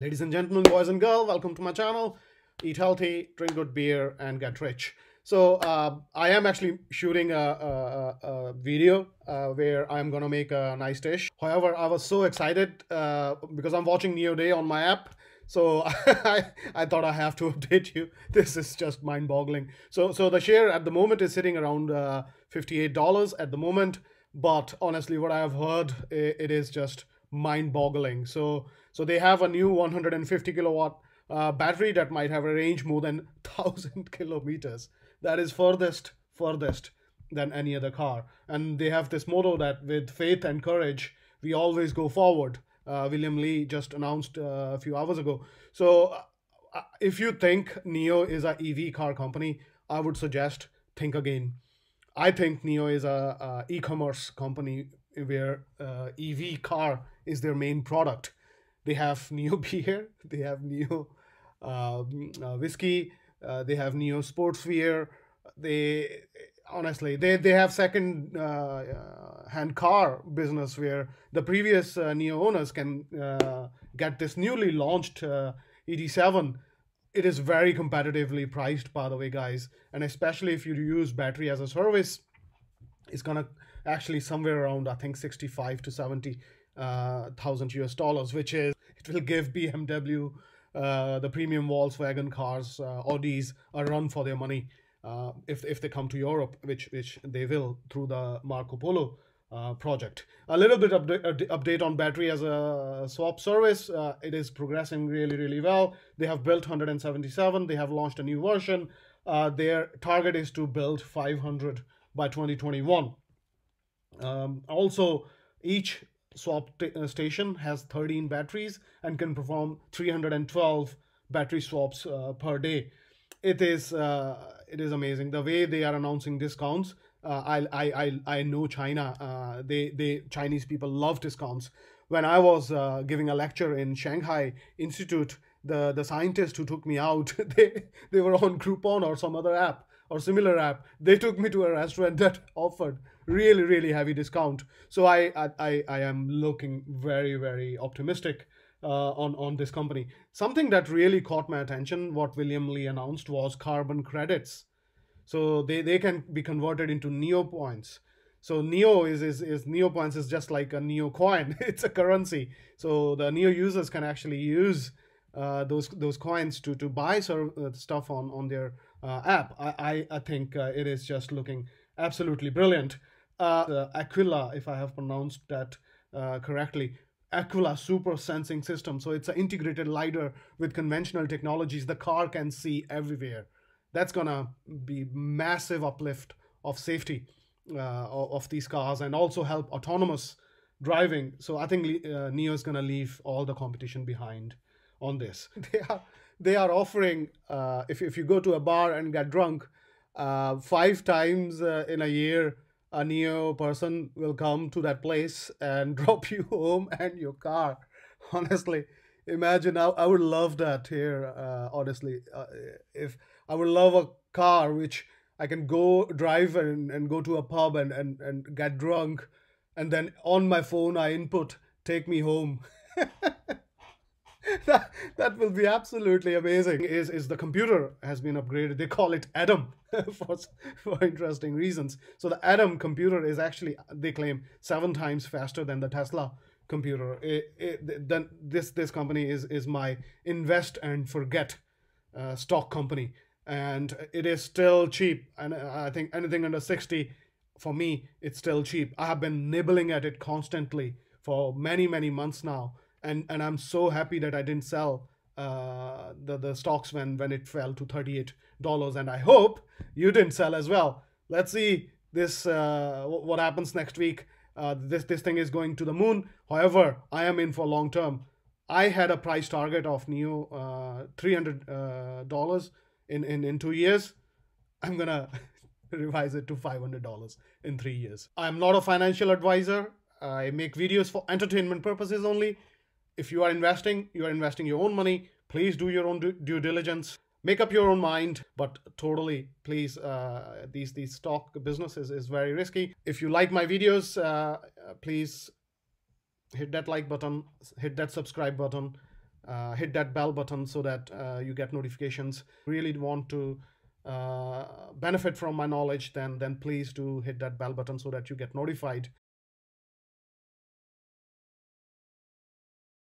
Ladies and gentlemen, boys and girls, welcome to my channel. Eat healthy, drink good beer, and get rich. So I am actually shooting a video where I'm gonna make a nice dish. However, I was so excited because I'm watching NIO Day on my app. So I thought I have to update you. This is just mind-boggling. So the share at the moment is sitting around $58 at the moment. But honestly, what I have heard, it is just mind-boggling. So they have a new 150 kilowatt battery that might have a range more than 1,000 kilometers. That is furthest than any other car. And they have this motto that with faith and courage, we always go forward. William Lee just announced a few hours ago. So if you think NIO is a EV car company, I would suggest think again. I think NIO is a e-commerce company where EV car is their main product. They have NIO beer, they have NIO whiskey, they have NIO sportswear. They honestly, they have second hand car business where the previous NIO owners can get this newly launched ET7. It is very competitively priced, by the way, guys, and especially if you use battery as a service, it's gonna actually somewhere around, I think, 65 to 70 thousand US dollars, which is, it will give BMW, the premium Volkswagen cars, Audis, a run for their money if they come to Europe, which they will through the Marco Polo project. A little bit update on battery as a swap service. It is progressing really well. They have built 177. They have launched a new version. Their target is to build 500 by 2021. Also, each swap station has 13 batteries and can perform 312 battery swaps per day. It is amazing the way they are announcing discounts. I know China. Chinese people love discounts. When I was giving a lecture in Shanghai Institute, the scientist who took me out, they were on Groupon or some other app or similar app. They took me to a restaurant that offered really heavy discount. So I am looking very optimistic on this company. Something that really caught my attention, what William Lee announced, was carbon credits. So they can be converted into NIO points. So NIO is NIO points is just like a NIO coin. It's a currency. So the NIO users can actually use those coins to buy stuff on their app. I think it is just looking absolutely brilliant. Aquila, if I have pronounced that correctly, Aquila Super Sensing System. So it's an integrated LiDAR with conventional technologies. The car can see everywhere. That's gonna be massive uplift of safety of these cars and also help autonomous driving. So I think NIO is gonna leave all the competition behind on this. They are offering, if you go to a bar and get drunk, 5 times in a year, a NIO person will come to that place and drop you home and your car. Honestly, imagine, I would love that here, honestly. If I would love a car which I can go drive and go to a pub and get drunk, and then on my phone I input, take me home. That will be absolutely amazing. Is the computer has been upgraded. They call it Adam for interesting reasons. So the Adam computer is actually, they claim, 7 times faster than the Tesla computer. Then this company is my invest and forget stock company, and it is still cheap. And I think anything under 60, for me, it's still cheap. I have been nibbling at it constantly for many months now. And I'm so happy that I didn't sell the stocks when it fell to $38. And I hope you didn't sell as well. Let's see this what happens next week. This thing is going to the moon. However, I am in for long term. I had a price target of NIO $300 in 2 years. I'm gonna revise it to $500 in 3 years. I'm not a financial advisor. I make videos for entertainment purposes only. If you are investing your own money. Please do your own due diligence. Make up your own mind. But totally, please, these stock businesses is very risky. If you like my videos, please hit that like button, hit that subscribe button. hit that bell button so that you get notifications. Really want to benefit from my knowledge, then please do hit that bell button so that you get notified